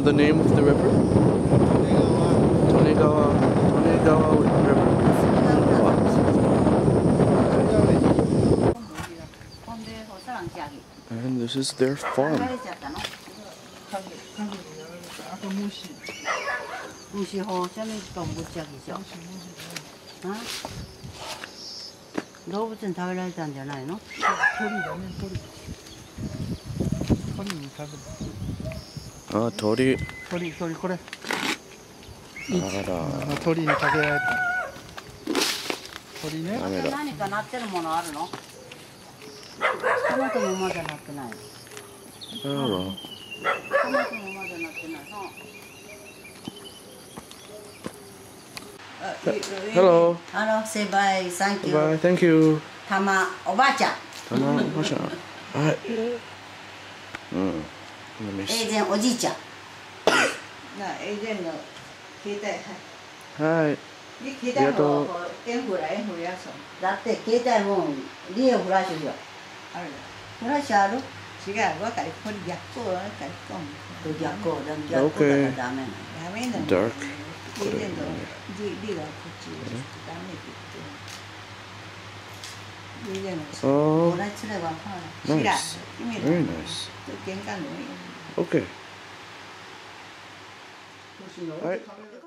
know the name of the river? Tonegawa. Tonegawa River. What? And this is their farm. Ah, tori. Tori, tori, this. Tori, tori. Tori, ne? Hello. Hello. Say bye. Thank you. Bye. Thank you. Tama-obaasan. Tama-obaasan. Right. Okay. Dark. Oh, nice. Very nice. Okay. All right.